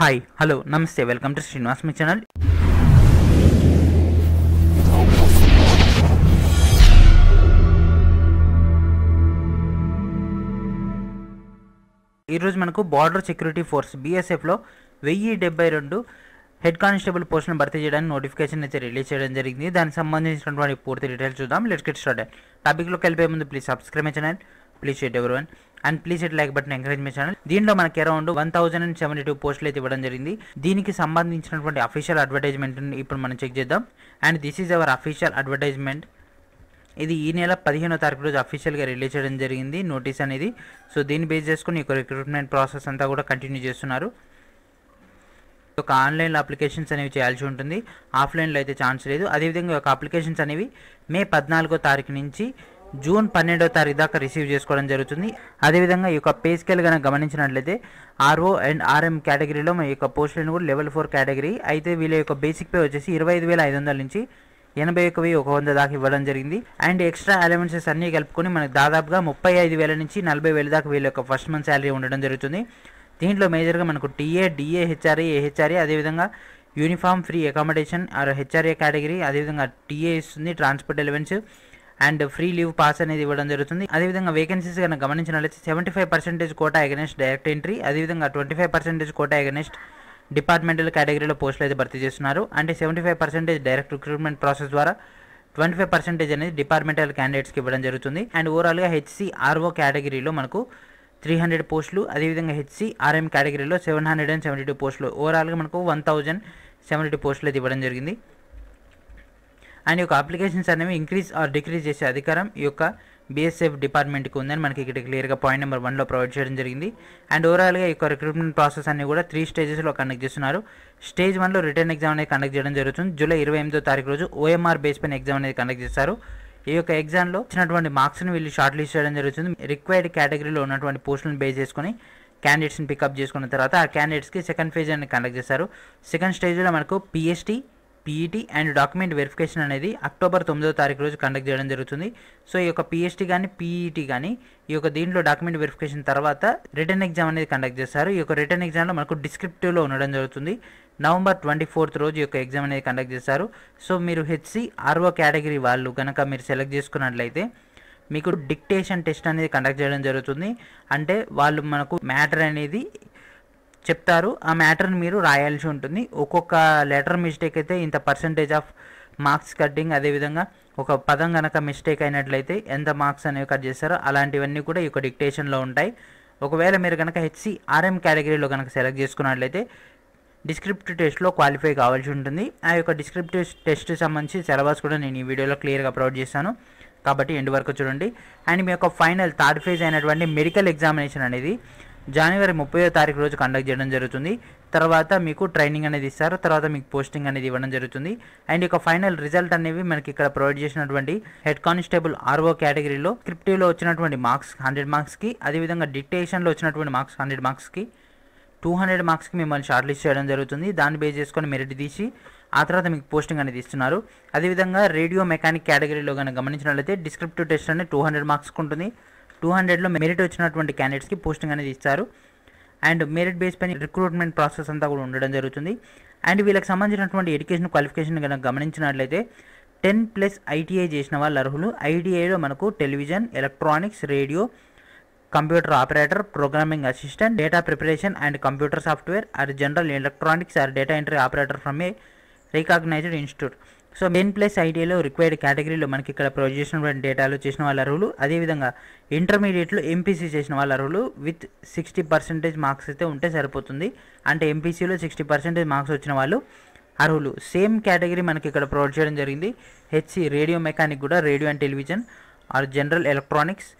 हाय hello नमस्ते welcome to Srinivas मी channel. मन को border security force BSF 1072 head constable post भर्ती चेयर नोटिफिकेशन रिलीज जरिए दाख संबंधी पूर्ति डीटेल्स चूदा। Let's get started. टापिक मुझे please subscribe my channel, please share everyone and please hit like button encourage my channel। దీనిలో మనకి అరౌండ్ 1072 పోస్టులు అయితే ఇవ్వడం జరిగింది। దీనికి సంబంధించినటువంటి అఫీషియల్ అడ్వర్టైజ్మెంట్ ని ఇప్పుడు మనం చెక్ చేద్దాం। And this is our official advertisement. ఇది ఈ నెల 15వ తారీఖు రోజు అఫీషియల్ గా రిలీజ్ చేయడం జరిగింది నోటీస్ అనేది। సో దీని బేస్ చేసుకొని ఒక రిక్రూట్‌మెంట్ ప్రాసెస్ అంతా కూడా కంటిన్యూ చేస్తున్నారు। ఒక ఆన్లైన్ అప్లికేషన్స్ అనేవి చేయాల్సి ఉంటుంది, ఆఫ్లైన్ లో అయితే ఛాన్స్ లేదు। అదే విధంగా ఒక అప్లికేషన్స్ అనేవి మే 14వ తారీఖు నుంచి జూన్ 12వ తారీఖు దాకా రిసీవ్ చేసుకోవడం జరుగుతుంది। అదేవిధంగా ఈ యొక్క పే స్కేల్ కనుక గమనించినట్లయితే ఆర్ఓ అండ్ ఆర్ఎం కేటగిరీలో ఈ యొక్క పోస్టులను కూడా లెవెల్ 4 కేటగిరీ అయితే వీళ్ళ యొక్క బేసిక్ పే వచ్చేసి 25,500 నుంచి 81,100 దాకా ఇవ్వడం జరిగింది। అండ్ ఎక్స్ట్రా అలవెన్సెస్ అన్నీ కలుపుకొని మనకు దాదాపుగా 35,000 నుంచి 40,000 దాకా వీళ్ళ యొక్క ఫస్ట్ మంత్ శాలరీ ఉండడం జరుగుతుంది। దీంట్లో మేజర్గా మనకు టీఏ, డిఏ, హెచ్ఆర్ఏ, ఏహెచ్ఆర్ఏ, అదేవిధంగా uniform free accommodation or HRA category, అదేవిధంగా టీఏ ఇస్తుంది transport allowance and free leave pass అనేది ఇవ్వడం జరుగుతుంది। అదేవిధంగా వేకెన్సీస్ కనుక గమనించినట్లయితే 75% కోటా అగెన్స్ట్ డైరెక్ట్ ఎంట్రీ, అదేవిధంగా 25% కోటా అగెన్స్ట్ డిపార్ట్మెంటల్ కేటగిరీలో పోస్టులు అయితే భర్తీ చేస్తున్నారు। అంటే 75% డైరెక్ట్ రిక్రూట్మెంట్ ప్రాసెస్ ద్వారా 25% అనేది డిపార్ట్మెంటల్ క్యాండిడేట్స్కి ఇవ్వడం జరుగుతుంది। అండ్ ఓవరాల్గా హెచ్సిఆర్ఓ కేటగిరీలో మనకు 300 పోస్టులు, అదేవిధంగా హెచ్సిఆర్ఎం కేటగిరీలో 772 పోస్టులు, ఓవరాల్గా మనకు 1072 పోస్టులు అయితే ఇవ్వడం జరిగింది। అండ్ ఈ యొక్క అప్లికేషన్స్ అనేవి ఇంక్రీజ్ ఆర్ డిక్రీజ్ చేసే అధికారం ఈ యొక్క బీఎస్ఎఫ్ డిపార్ట్మెంట్కి ఉందని మనకి ఇక్కడ క్లియర్గా పాయింట్ నెంబర్ 1లో ప్రొవైడ్ చేయడం జరిగింది। అండ్ ఓవరాల్గా ఈ యొక్క రిక్రూట్మెంట్ ప్రాసెస్ అన్ని కూడా 3 స్టేజెస్లో కండక్ట్ చేస్తున్నారు। స్టేజ్ 1లో రిటర్న్ ఎగ్జామ్ అనేది కండక్ట్ చేయడం జరుగుతుంది। జూలై 28వ తారీఖు రోజు ఓఎంఆర్ బేస్ పైన ఎగ్జామ్ అనేది కండక్ట్ చేస్తారు। ఈ యొక్క ఎగ్జామ్లో ఇచ్చినటువంటి మార్క్స్ని వీళ్ళు షార్ట్ లిస్ట్ చేయడం జరుగుతుంది। రిక్వైర్డ్ కేటగిరీలో ఉన్నటువంటి పోస్టులను బేస్ చేసుకొని క్యాండిడేట్స్ని పికప్ చేసుకున్న తర్వాత ఆ క్యాండిడేట్స్కి సెకండ్ ఫేజ్ అనేది కండక్ట్ చేస్తారు। సెకండ్ స్టేజ్లో మనకు PST, PET and document verification అనేది అక్టోబర్ 9వ తారీఖు రోజు కండక్ట్ చేయడం జరుగుతుంది। సో ఈ యొక్క పిఎస్టీ కానీ పీఈటీ కానీ ఈ యొక్క దీంట్లో డాక్యుమెంట్ వెరిఫికేషన్ తర్వాత రిటర్న్ ఎగ్జామ్ అనేది కండక్ట్ చేస్తారు। ఈ యొక్క రిటర్న్ ఎగ్జామ్లో మనకు డిస్క్రిప్టివ్లో ఉండడం జరుగుతుంది। నవంబర్ 24th రోజు ఈ యొక్క ఎగ్జామ్ అనేది కండక్ట్ చేస్తారు। సో మీరు హెచ్సిఆర్ఓ కేటగిరీ వాళ్ళు కనుక మీరు సెలెక్ట్ చేసుకున్నట్లయితే మీకు డిక్టేషన్ టెస్ట్ అనేది కండక్ట్ చేయడం జరుగుతుంది। అంటే వాళ్ళు మనకు మ్యాటర్ అనేది చెప్తారు, ఆ మ్యాటర్ని మీరు రాయాల్సి ఉంటుంది। ఒక్కొక్క లెటర్ మిస్టేక్ అయితే ఇంత పర్సంటేజ్ ఆఫ్ మార్క్స్ కట్టింగ్, అదేవిధంగా ఒక పదం కనుక మిస్టేక్ అయినట్లయితే ఎంత మార్క్స్ అనేవి కట్ చేస్తారో అలాంటివన్నీ కూడా ఈ యొక్క డిక్టేషన్లో ఉంటాయి। ఒకవేళ మీరు కనుక హెచ్సిఆర్ఎం కేటగిరీలో కనుక సెలెక్ట్ చేసుకున్నట్లయితే డిస్క్రిప్టివ్ టెస్ట్లో క్వాలిఫై కావాల్సి ఉంటుంది। ఆ యొక్క డిస్క్రిప్టివ్ టెస్ట్ సంబంధించి సిలబస్ కూడా నేను ఈ వీడియోలో క్లియర్గా అప్లోడ్ చేశాను కాబట్టి ఎండ్ వరకు చూడండి। అండ్ మీ యొక్క ఫైనల్ థర్డ్ ఫేజ్ అయినటువంటి మెడికల్ ఎగ్జామినేషన్ అనేది జనవరి 30వ తారీఖు రోజు కండక్ట్ చేయడం జరుగుతుంది। తర్వాత మీకు ట్రైనింగ్ అనేది ఇస్తారు, తర్వాత మీకు పోస్టింగ్ అనేది ఇవ్వడం జరుగుతుంది। అండ్ ఇక ఫైనల్ రిజల్ట్ అనేవి మనకి ఇక్కడ ప్రొవైడ్ చేసినటువంటి హెడ్ కానిస్టేబుల్ ఆర్ఓ కేటగిరీలో స్క్రిప్టివ్లో వచ్చినటువంటి మార్క్స్ 100 మార్క్స్కి, అదేవిధంగా డిక్టేషన్లో వచ్చినటువంటి మార్క్స్ 100 మార్క్స్కి, 200 మార్క్స్కి మిమ్మల్ని షార్ట్ లిస్ట్ చేయడం జరుగుతుంది। దాన్ని బేస్ చేసుకొని మెరిట్ తీసి ఆ తర్వాత మీకు పోస్టింగ్ అనేది ఇస్తున్నారు। అదేవిధంగా రేడియో మెకానిక్ కేటగిరీలో కనుక గమనించినట్లయితే డిస్క్రిప్టివ్ టెస్ట్ అనేది 200 మార్క్స్కి ఉంటుంది। 200లో మెరిట్ వచ్చినటువంటి క్యాండిడేట్స్కి పోస్టింగ్ అనేది ఇస్తారు। అండ్ మెరిట్ బేస్ పైన రిక్రూట్మెంట్ ప్రాసెస్ అంతా కూడా ఉండడం జరుగుతుంది। అండ్ వీళ్ళకి సంబంధించినటువంటి ఎడ్యుకేషన్ క్వాలిఫికేషన్ కనుక గమనించినట్లయితే 10+ ఐటీఐ చేసిన వాళ్ళు అర్హులు। ఐటీఐలో మనకు television, electronics, radio, computer operator, programming assistant, data preparation and computer software or general electronics or data entry operator from a recognised institute. So 10+ ఐటీఐలో రిక్వైర్డ్ కేటగిరీలో మనకి ఇక్కడ ప్రొవైడ్ చేసినటువంటి డేటాలో చేసిన వాళ్ళ అర్హులు, అదేవిధంగా ఇంటర్మీడియట్లో ఎంపీసీ చేసిన వాళ్ళ అర్హులు విత్ 60% మార్క్స్ అయితే ఉంటే సరిపోతుంది। అంటే ఎంపీసీలో 60% మార్క్స్ వచ్చిన వాళ్ళు అర్హులు। సేమ్ కేటగిరీ మనకి ఇక్కడ ప్రొవైడ్ చేయడం జరిగింది। హెచ్సి రేడియో మెకానిక్ కూడా radio and television or general electronics,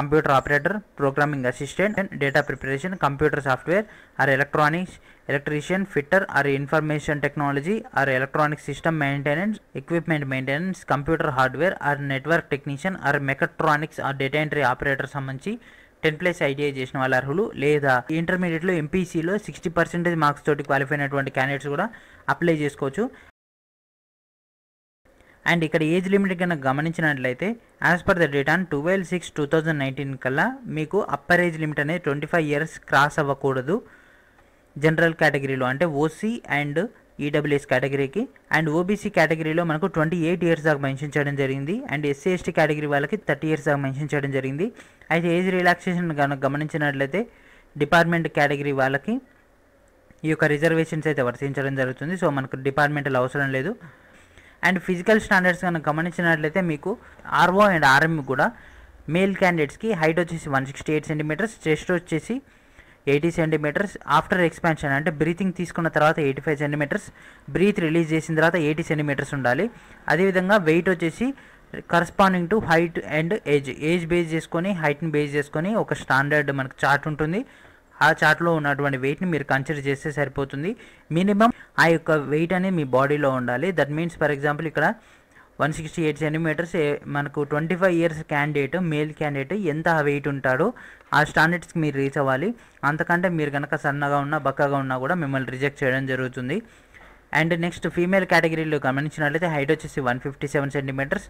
computer operator, programming assistant and data preparation, computer software or electronics, electrician, fitter or information technology or electronic system maintenance, equipment maintenance, computer hardware or network technician or mechatronics or data entry operator సంబంధించి 10+ ITI చేసిన వాళ్ళ అర్హులు। లేదా ఇంటర్మీడియట్లో ఎంపీసీలో 60% marks తోటి qualify అయినటువంటి candidates కూడా అప్లై చేసుకోవచ్చు। అండ్ ఇక్కడ ఏజ్ లిమిట్ కనుక గమనించినట్లయితే as per the date on 12/6/2019 కల్లా మీకు అప్పర్ ఏజ్ లిమిట్ అనేది 25 years క్రాస్ అవ్వకూడదు। జనరల్ కేటగిరీలో అంటే ఓసీ అండ్ ఈడబ్ల్యూఎస్ కేటగిరీకి అండ్ ఓబీసీ కేటగిరీలో మనకు 28 years దాకా మెన్షన్ చేయడం జరిగింది అండ్ ఎస్సీ ఎస్టీ కేటగిరీ వాళ్ళకి 30 years దాకా మెన్షన్ చేయడం జరిగింది. అయితే ఏజ్ రిలాక్సేషన్ కనుక గమనించినట్లయితే డిపార్ట్మెంట్ కేటగిరీ వాళ్ళకి ఈ యొక్క రిజర్వేషన్స్ అయితే వర్తించడం జరుగుతుంది. సో మనకు డిపార్ట్మెంటల్ అవసరం లేదు. అండ్ ఫిజికల్ స్టాండర్డ్స్ కనుక గమనించినట్లయితే మీకు ఆర్ఓ అండ్ ఆర్ఎం కూడా మేల్ క్యాండిడేట్స్కి హైట్ వచ్చేసి 168 centimeters, చెస్ట్ వచ్చేసి 80 centimeters, ఆఫ్టర్ ఎక్స్పాన్షన్ అంటే బ్రీతింగ్ తీసుకున్న తర్వాత 85 centimeters, బ్రీత్ రిలీజ్ చేసిన తర్వాత 80 centimeters ఉండాలి. అదేవిధంగా వెయిట్ వచ్చేసి corresponding to height and age base చేసుకొని హైట్ని బేస్ చేసుకొని ఒక స్టాండర్డ్ మనకు చార్ట్ ఉంటుంది. ఆ చార్ట్లో ఉన్నటువంటి వెయిట్ని మీరు కన్సిడర్ చేస్తే సరిపోతుంది. మినిమం ఆ యొక్క వెయిట్ అనేది మీ బాడీలో ఉండాలి. దట్ మీన్స్ ఫర్ ఎగ్జాంపుల్ ఇక్కడ 168 centimeters మనకు 25 years క్యాండిడేట్ మేల్ క్యాండిడేట్ ఎంత వెయిట్ ఉంటాడో ఆ స్టాండర్డ్స్కి మీరు రీచ్ అవ్వాలి. అంతకంటే మీరు కనుక సన్నగా ఉన్నా బక్కగా ఉన్నా కూడా మిమ్మల్ని రిజెక్ట్ చేయడం జరుగుతుంది. అండ్ నెక్స్ట్ ఫీమేల్ కేటగిరీలో గమనించినట్లయితే హైట్ వచ్చేసి 157 centimeters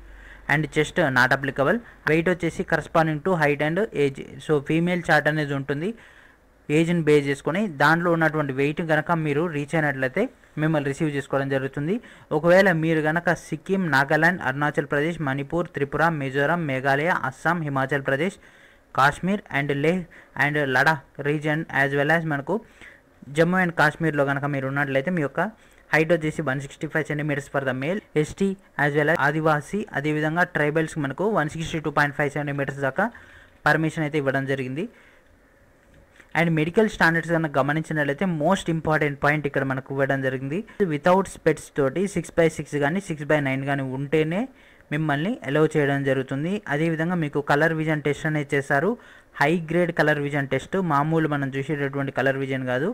and chest not applicable. Weight వచ్చేసి corresponding to height and age. So female chart అనేది ఉంటుంది ఏజ్ని బేస్ చేసుకొని దాంట్లో ఉన్నటువంటి వెయిట్ కనుక మీరు రీచ్ అయినట్లయితే మిమ్మల్ని రిసీవ్ చేసుకోవడం జరుగుతుంది. ఒకవేళ మీరు కనుక Sikkim, Nagaland, Arunachal Pradesh, Manipur, Tripura, Mizoram, Meghalaya, Assam, Himachal Pradesh, Kashmir and Leh and Ladakh region as well as మనకు జమ్మూ అండ్ కాశ్మీర్లో కనుక మీరు ఉన్నట్లయితే మీ యొక్క హైట్ వచ్చేసి 165 centimeters for the male, ST as well as ఆదివాసీ, అదేవిధంగా ట్రైబల్స్ మనకు 162.5 centimeters దాకా పర్మిషన్ అయితే ఇవ్వడం జరిగింది. అండ్ మెడికల్ స్టాండర్డ్స్ కనుక గమనించినట్లయితే మోస్ట్ ఇంపార్టెంట్ పాయింట్ ఇక్కడ మనకు ఇవ్వడం జరిగింది. వితౌట్ స్పెట్స్ తోటి 6/6 కానీ 6/9 కానీ ఉంటేనే మిమ్మల్ని అలౌ చేయడం జరుగుతుంది. అదేవిధంగా మీకు కలర్ విజన్ టెస్ట్ అనేది చేశారు. High grade colour vision test, మామూలు మనం చూసేటటువంటి కలర్ విజన్ కాదు,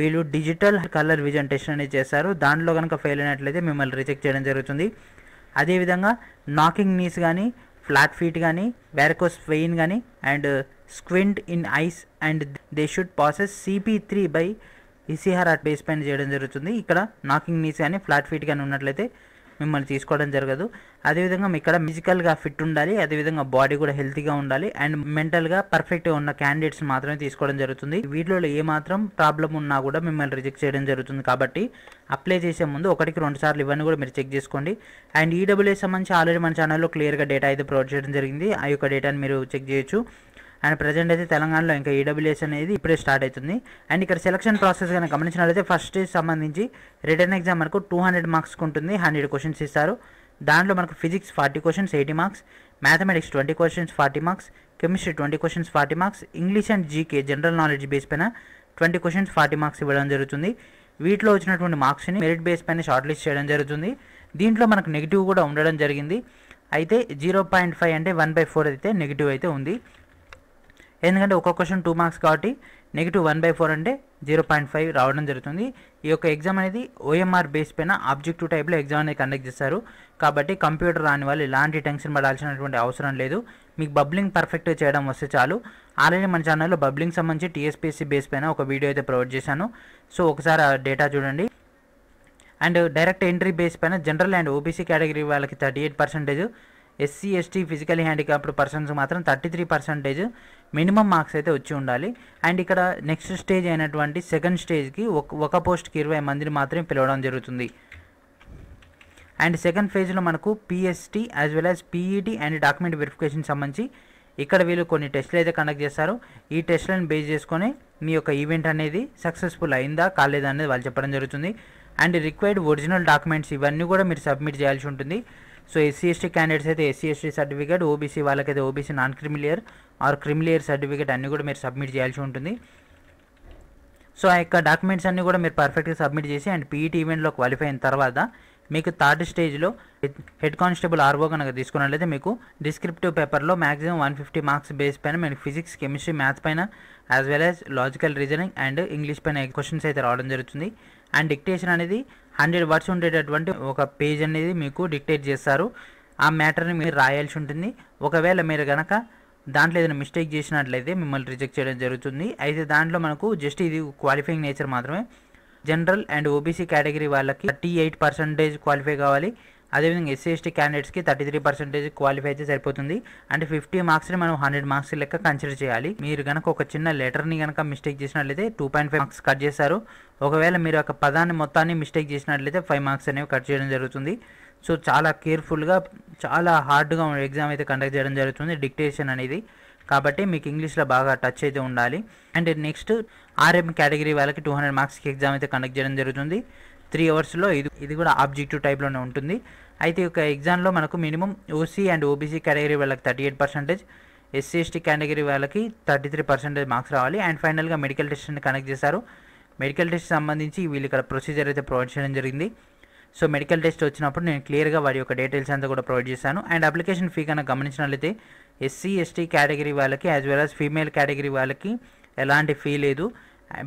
వీళ్ళు డిజిటల్ కలర్ విజన్ టెస్ట్ అనేది చేశారు. దాంట్లో కనుక ఫెయిల్ అయినట్లయితే మిమ్మల్ని రిజెక్ట్ చేయడం జరుగుతుంది. అదేవిధంగా నాకింగ్ నీస్ కానీ, ఫ్లాట్ ఫీట్ కానీ, వ్యారికోస్ వెయిన్ కానీ and squint in eyes and they should passes CP3/ICR at base పైన చేయడం జరుగుతుంది. ఇక్కడ నాకింగ్ నీస్ కానీ ఫ్లాట్ ఫీట్ కానీ ఉన్నట్లయితే మిమ్మల్ని తీసుకోవడం జరగదు. అదేవిధంగా ఇక్కడ ఫిజికల్గా ఫిట్ ఉండాలి, అదేవిధంగా బాడీ కూడా హెల్తీగా ఉండాలి అండ్ మెంటల్గా పర్ఫెక్ట్గా ఉన్న క్యాండిడేట్స్ మాత్రమే తీసుకోవడం జరుగుతుంది. వీటిలో ఏమాత్రం ప్రాబ్లం ఉన్నా కూడా మిమ్మల్ని రిజెక్ట్ చేయడం జరుగుతుంది. కాబట్టి అప్లై చేసే ముందు 1-2 సార్లు ఇవన్నీ కూడా మీరు చెక్ చేసుకోండి. అండ్ ఈడబ్ల్యూఎస్ సంబంధించి ఆల్రెడీ మన ఛానల్లో క్లియర్గా డేటా అయితే ప్రొవైడ్ చేయడం జరిగింది. ఆ యొక్క డేటాని మీరు చెక్ చేయొచ్చు. అండ్ ప్రజెంట్ అయితే తెలంగాణలో ఇంకా ఈడబ్ల్యూఎస్ అనేది ఇప్పుడే స్టార్ట్ అవుతుంది. అండ్ ఇక్కడ సెలక్షన్ ప్రాసెస్ కనుక గమనించినట్లయితే ఫస్ట్ స్టేజ్ సంబంధించి రిటర్న్ ఎగ్జామ్ మనకు 200 marks ఉంటుంది. 100 questions ఇస్తారు. దాంట్లో మనకు physics 40 questions 80 marks, mathematics 20 questions 40 marks, chemistry 20 questions 40 marks, English and GK general knowledge base పైన 20 questions 40 marks ఇవ్వడం జరుగుతుంది. వీటిలో వచ్చినటువంటి మార్క్స్ని మెరిట్ బేస్ పైన షార్ట్ లిస్ట్ చేయడం జరుగుతుంది. దీంట్లో మనకు నెగిటివ్ కూడా ఉండడం జరిగింది. అయితే 0.5 అంటే 1/4 అయితే నెగిటివ్ అయితే ఉంది. ఎందుకంటే ఒక్కొక్క క్వశ్చన్ 2 marks కాబట్టి నెగిటివ్ 1/4 అంటే 0.5 రావడం జరుగుతుంది. ఈ యొక్క ఎగ్జామ్ అనేది OMR బేస్ పైన ఆబ్జెక్టివ్ టైప్లో ఎగ్జామ్ అనేది కండక్ట్ చేస్తారు. కాబట్టి కంప్యూటర్ రాని వాళ్ళు ఎలాంటి టెన్షన్ పడాల్సినటువంటి అవసరం లేదు. మీకు బబ్లింగ్ పర్ఫెక్ట్గా చేయడం వస్తే చాలు. ఆల్రెడీ మన ఛానల్లో బబ్లింగ్ సంబంధించి TSPSC బేస్ పైన ఒక వీడియో అయితే ప్రొవైడ్ చేశాను. సో ఒకసారి ఆ డేటా చూడండి. అండ్ డైరెక్ట్ ఎంట్రీ బేస్ పైన జనరల్ అండ్ OBC కేటగిరీ వాళ్ళకి 38%, SC ST physical handicapped persons మాత్రం 33% మినిమం మార్క్స్ అయితే వచ్చి ఉండాలి. అండ్ ఇక్కడ నెక్స్ట్ స్టేజ్ అయినటువంటి సెకండ్ స్టేజ్కి ఒక పోస్ట్కి 20 మందిని మాత్రమే పిలవడం జరుగుతుంది. అండ్ సెకండ్ ఫేజ్లో మనకు PST as well as PET and document verification సంబంధించి ఇక్కడ వీళ్ళు కొన్ని టెస్టులు అయితే కండక్ట్ చేస్తారు. ఈ టెస్టులను బేస్ చేసుకొని మీ యొక్క ఈవెంట్ అనేది సక్సెస్ఫుల్ అయిందా కాలేదా అనేది వాళ్ళు చెప్పడం జరుగుతుంది. అండ్ రిక్వైర్డ్ ఒరిజినల్ డాక్యుమెంట్స్ ఇవన్నీ కూడా మీరు సబ్మిట్ చేయాల్సి ఉంటుంది. సో ఎస్సీ ఎస్టీ క్యాండిడేట్స్ అయితే ఎస్సీ ఎస్టీ సర్టిఫికేట్, ఓబీసీ వాళ్ళకైతే OBC non creamy layer or creamy layer certificate అన్నీ కూడా మీరు సబ్మిట్ చేయాల్సి ఉంటుంది. సో ఆ యొక్క డాక్యుమెంట్స్ అన్నీ కూడా మీరు పర్ఫెక్ట్గా సబ్మిట్ చేసి అండ్ పీఈటీ ఈవెంట్లో క్వాలిఫై అయిన తర్వాత మీకు థర్డ్ స్టేజ్లో హెడ్ కానిస్టేబుల్ RO కనుక తీసుకున్నట్లయితే మీకు డిస్క్రిప్టివ్ పేపర్లో మ్యాక్సిమం 150 marks బేస్ పైన మీరు ఫిజిక్స్, కెమిస్ట్రీ, మ్యాథ్స్ పైన as well as logical reasoning and English పైన క్వశ్చన్స్ అయితే రావడం జరుగుతుంది. అండ్ డిక్టేషన్ అనేది 100 words ఉండేటటువంటి ఒక పేజ్ అనేది మీకు డిక్టేట్ చేస్తారు. ఆ మ్యాటర్ని మీరు రాయాల్సి ఉంటుంది. ఒకవేళ మీరు కనుక దాంట్లో ఏదైనా మిస్టేక్ చేసినట్లయితే మిమ్మల్ని రిజెక్ట్ చేయడం జరుగుతుంది. అయితే దాంట్లో మనకు జస్ట్ ఇది క్వాలిఫైయింగ్ నేచర్ మాత్రమే. జనరల్ అండ్ OBC కేటగిరీ వాళ్ళకి 38% క్వాలిఫై కావాలి. अदे विधि एससी एसटी कैंडिडेट्स की 33% क्वालिफाई सरपोदी अंत 50 मार्क्स मैं 100 मार्क्स लెక్క कंसीडर चेयली लेटर गनक मिस्टेक 2.5 मार्क्स कटेवे पदा मोता मिस्टेक 5 मार्क्स अने कट जरूर। सो चाला केरफुल चाला हार्ड एग्जाम कंडक्ट जरूर डिक्टेशन अने काबट्टे मीकु इंग्लीश लो बागा टच अयिते उंडाली। अंड नेक्स्ट आरएम कैटगरी वाळ्ळकि 200 मार्क्स की एग्जाम कंडक्ट चेयडम जरूर 3 अवर्स इदी कूडा ऑब्जेक्टिव टाइप लोने उंटुंदी। अयिते ओक एग्जाम लो मनकु minimum OC and OBC category वाळ्ळकि 38%, एससी एसटी कैटगरी वाळ्ळकि 33% मार्क्स रावाली। अंड फाइनल गा मेडिकल टेस्ट नि कंडक्ट चेशारु। मेडिकल टेस्ट संबंधिंची वीळ्ळु इक्कड प्रोसीजर अयिते प्रोवैड चेयडम जरिगिंदी। सो मेडिकल टेस्ट वच्चिनप्पुडु नेनु क्लियर गा वारि योक्क डीटेल्स अंता कूडा प्रोवैड चेशानु। अंड अप्लिकेशन फी गनक गमनिंचिनट्लयिते एससी एसटी कैटगरी वाली as well as female category वाली एला फी लेदु,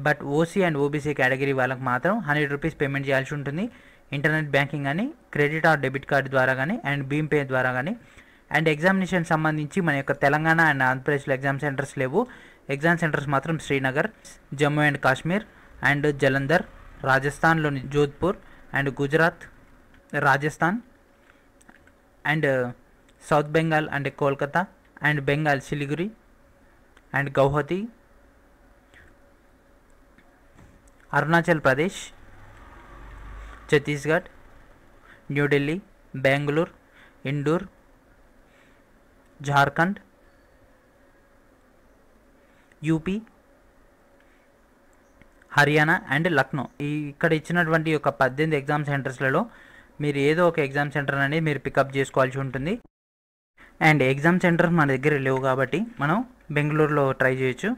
but OC and OBC category वाली मात्रम 100 रूपीस पेमेंट చేయాల్సి ఉంటుంది। इंटरनेट बैंकिंग यानी क्रेडिट और डेबिट कार्ड द्वारा यानी एंड भीम पे द्वारा यानी। एंड एग्जामिनेशन संबंधी मन యొక్క Telangana and Andhra Pradesh exam centres लेवु। एग्जाम सेंटर्स मात्रम श्रीनगर, जम्मू एंड काश्मीर एंड जलंधर, राजस्थान లోని Jodhpur and Gujarat, Rajasthan and south Bengal and Kolkata and Bengal Siliguri and Guwahati, Arunachal Pradesh, Chhattisgarh, new Delhi, Bengaluru, Indore, Jharkhand, UP, Haryana and Lucknow. इक्कड़ इच्चिनटुवंटि ओक 18 एग्जाम सेंटर्स लो మీరు ఏదో ఒక ఎగ్జామ్ సెంటర్ అనేది మీరు పికప్ చేసుకోవాల్సి ఉంటుంది। అండ్ ఎగ్జామ్ సెంటర్స్ మన దగ్గర లేవు కాబట్టి మనం బెంగళూరులో ట్రై చేయొచ్చు।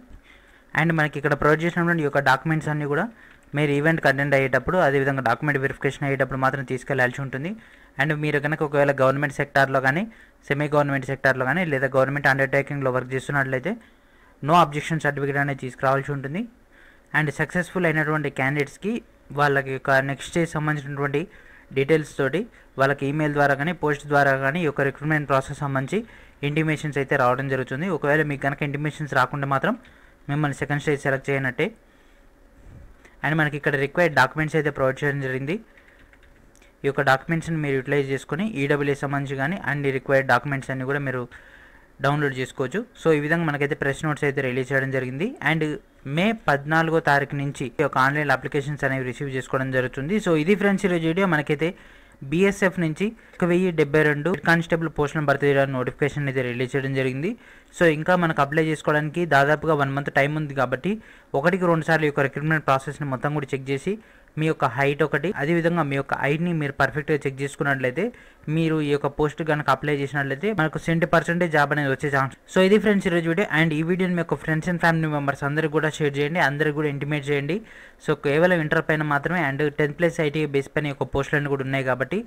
అండ్ మనకి ఇక్కడ ప్రొవైడ్ చేసినటువంటి ఈ యొక్క డాక్యుమెంట్స్ అన్నీ కూడా మీరు ఈవెంట్ కంటెంట్ అయ్యేటప్పుడు అదేవిధంగా డాక్యుమెంట్ వెరిఫికేషన్ అయ్యేటప్పుడు మాత్రం తీసుకెళ్ళాల్సి ఉంటుంది। అండ్ మీరు కనుక ఒకవేళ గవర్నమెంట్ సెక్టార్లో కానీ సెమీ గవర్నమెంట్ సెక్టార్లో కానీ లేదా గవర్నమెంట్ అండర్టేకింగ్లో వర్క్ చేస్తున్నట్లయితే నో అబ్జెక్షన్ సర్టిఫికేట్ అనేది తీసుకురావాల్సి ఉంటుంది। అండ్ సక్సెస్ఫుల్ అయినటువంటి క్యాండిడేట్స్కి వాళ్ళకి యొక్క నెక్స్ట్ డే సంబంధించినటువంటి డీటెయిల్స్ తోటి వాళ్ళకి ఈమెయిల్ ద్వారా కానీ పోస్ట్ ద్వారా కానీ ఒక రిక్రూట్మెంట్ ప్రాసెస్ సంబంధించి ఇంటిమేషన్స్ అయితే రావడం జరుగుతుంది। ఒకవేళ మీకు కనుక ఇంటిమేషన్స్ రాకుండా మాత్రం మిమ్మల్ని సెకండ్ స్టేజ్ సెలెక్ట్ చేయనట్టే। అండ్ మనకి ఇక్కడ రిక్వైర్డ్ డాక్యుమెంట్స్ అయితే ప్రొవైడ్ చేయడం జరిగింది। ఈ యొక్క డాక్యుమెంట్స్ని మీరు యూటిలైజ్ చేసుకొని ఈడబ్ల్యూఏ సంబంధించి కానీ అండ్ రిక్వైర్డ్ డాక్యుమెంట్స్ అన్ని కూడా మీరు డౌన్లోడ్ చేసుకోవచ్చు। సో ఈ విధంగా మనకైతే ప్రెస్ నోట్స్ అయితే రిలీజ్ చేయడం జరిగింది। అండ్ మే 14వ తారీఖు నుంచి ఈ యొక్క ఆన్లైన్ అప్లికేషన్స్ అనేవి రిసీవ్ చేసుకోవడం జరుగుతుంది। సో ఇది ఫ్రెండ్స్ ఈరోజు వీడియో। మనకైతే BSF నుంచి 1072 కానిస్టేబుల్ పోస్టులను భర్తీ చేయడానికి నోటిఫికేషన్ అయితే రిలీజ్ చేయడం జరిగింది। సో ఇంకా మనకు అప్లై చేసుకోవడానికి దాదాపుగా 1 మంత్ టైం ఉంది కాబట్టి 1-2 సార్లు ఈ యొక్క రిక్రూట్మెంట్ ప్రాసెస్ని మొత్తం కూడా చెక్ చేసి మీ యొక్క హైట్ ఒకటి, అదేవిధంగా మీ యొక్క హైట్ని మీరు పర్ఫెక్ట్గా చెక్ చేసుకున్నట్లయితే మీరు ఈ యొక్క పోస్ట్ కనుక అప్లై చేసినట్లయితే మనకు 70% జాబ్ అనేది వచ్చే ఛాన్స్। సో ఇది ఫ్రెండ్స్ ఈరోజు వీడియో। అండ్ ఈ వీడియోని మీ యొక్క ఫ్రెండ్స్ అండ్ ఫ్యామిలీ మెంబర్స్ అందరికీ కూడా షేర్ చేయండి, అందరికీ కూడా ఇంటిమేట్ చేయండి। సో కేవలం ఇంటర్ పైన మాత్రమే అండ్ 10+ ITI బేస్ పైన ఈ యొక్క పోస్టులన్నీ కూడా ఉన్నాయి కాబట్టి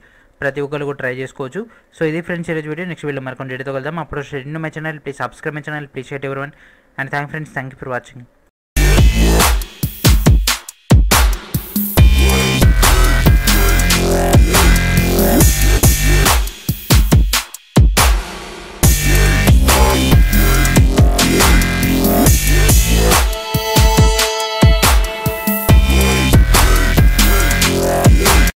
ప్రతి ఒక్కరు కూడా ట్రై చేసుకోవచ్చు। సో ఇది ఫ్రెండ్స్ ఈరోజు వీడియో। నెక్స్ట్ వీడియో మరికొన్ని డేట్తో కలుద్దాం। అప్పుడు share my channel, please subscribe my channel, please share everyone. And thank friends, thank you for watching.